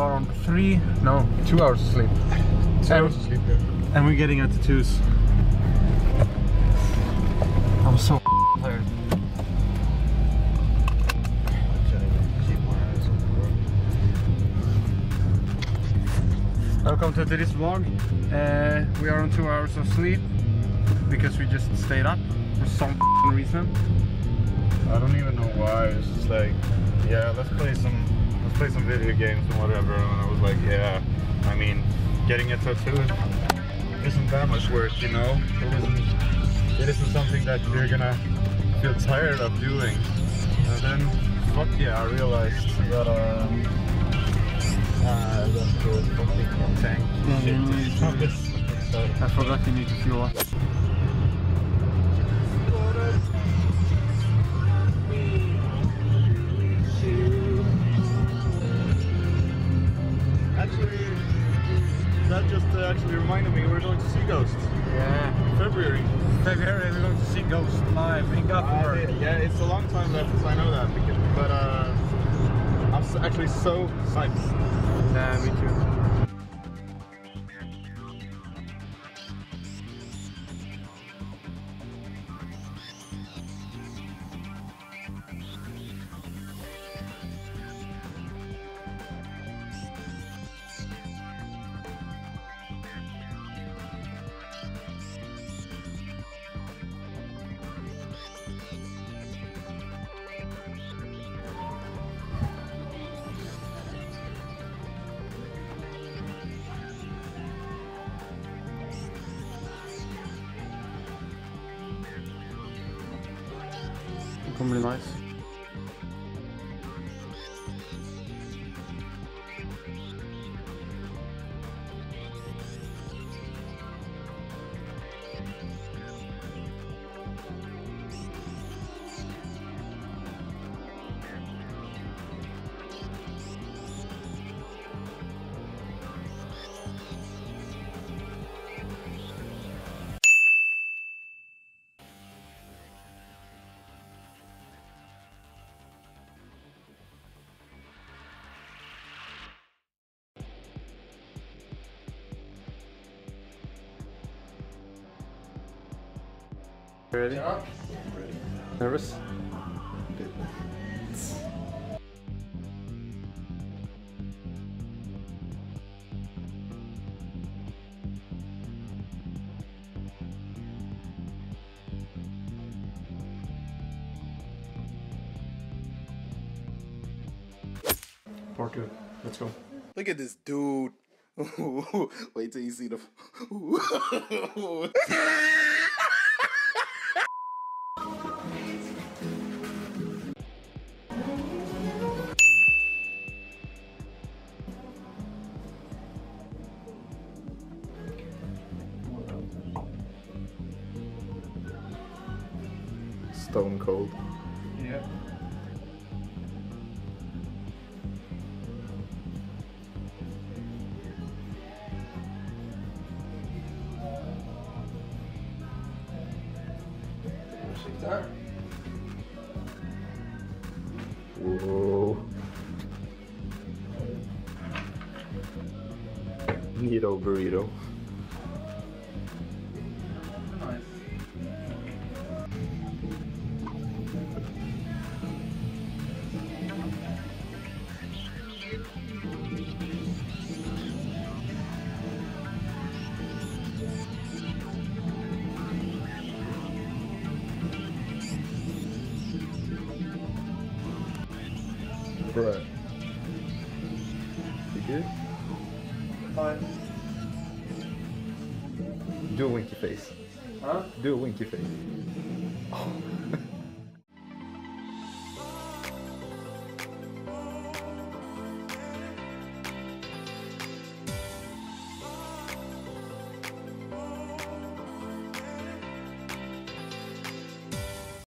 are on 2 hours of sleep. 2 hours of sleep, yeah. And we're getting at the twos. I'm so tired. Welcome to today's vlog. We are on 2 hours of sleep because we just stayed up for some reason. I don't even know why. It's just like, yeah, let's play some video games and whatever. And I was like, yeah, I mean, getting a tattoo isn't that much worse, you know. It isn't something that you're gonna feel tired of doing. And then, fuck yeah, I realized that I forgot you need to fuel up. That just actually reminded me, we're going to see Ghost. Yeah. February, we're going to see Ghost live in Gothenburg. Yeah, it's a long time left, I know that. But I'm actually so psyched. Yeah, me too. Really nice. Ready? Yeah. Nervous? Part two. Let's go. Look at this dude. Wait till you see the. Stone cold. Yeah. Whoa. Neato burrito. Right. You good? Fine. Do a winky face. Huh? Do a winky face. Oh.